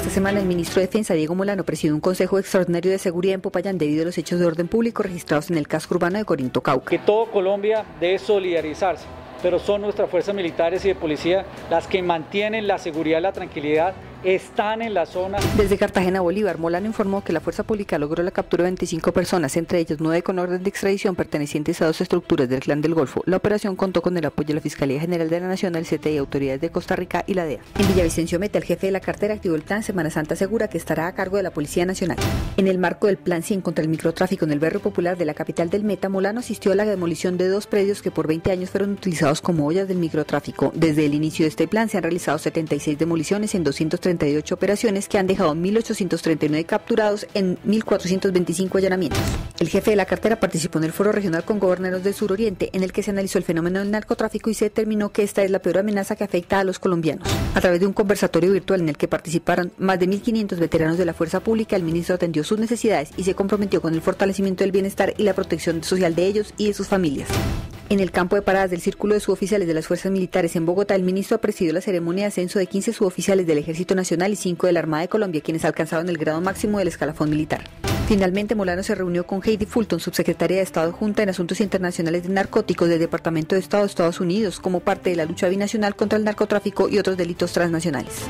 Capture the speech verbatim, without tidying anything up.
Esta semana el ministro de Defensa, Diego Molano, presidió un consejo extraordinario de seguridad en Popayán debido a los hechos de orden público registrados en el casco urbano de Corinto, Cauca. Que todo Colombia debe solidarizarse, pero son nuestras fuerzas militares y de policía las que mantienen la seguridad y la tranquilidad, están en la zona. Desde Cartagena, Bolívar, Molano informó que la fuerza pública logró la captura de veinticinco personas, entre ellas nueve con orden de extradición pertenecientes a dos estructuras del Clan del Golfo. La operación contó con el apoyo de la Fiscalía General de la Nación, el C T I, autoridades de Costa Rica y la D E A. En Villavicencio, Meta, el jefe de la cartera activó el plan Semana Santa Segura, que estará a cargo de la Policía Nacional. En el marco del plan cien contra el microtráfico en el barrio popular de la capital del Meta, Molano asistió a la demolición de dos predios que por veinte años fueron utilizados como ollas del microtráfico. Desde el inicio de este plan se han realizado setenta y seis demoliciones en doscientos treinta y ocho operaciones que han dejado mil ochocientos treinta y nueve capturados en mil cuatrocientos veinticinco allanamientos. El jefe de la cartera participó en el foro regional con gobernadores del suroriente, en el que se analizó el fenómeno del narcotráfico y se determinó que esta es la peor amenaza que afecta a los colombianos. A través de un conversatorio virtual en el que participaron más de mil quinientos veteranos de la fuerza pública, el ministro atendió sus necesidades y se comprometió con el fortalecimiento del bienestar y la protección social de ellos y de sus familias. En el campo de paradas del Círculo de Suboficiales de las Fuerzas Militares en Bogotá, el ministro presidió la ceremonia de ascenso de quince suboficiales del Ejército Nacional y cinco de la Armada de Colombia, quienes alcanzaron el grado máximo del escalafón militar. Finalmente, Molano se reunió con Heidi Fulton, subsecretaria de Estado Junta en Asuntos Internacionales de Narcóticos del Departamento de Estado de Estados Unidos, como parte de la lucha binacional contra el narcotráfico y otros delitos transnacionales.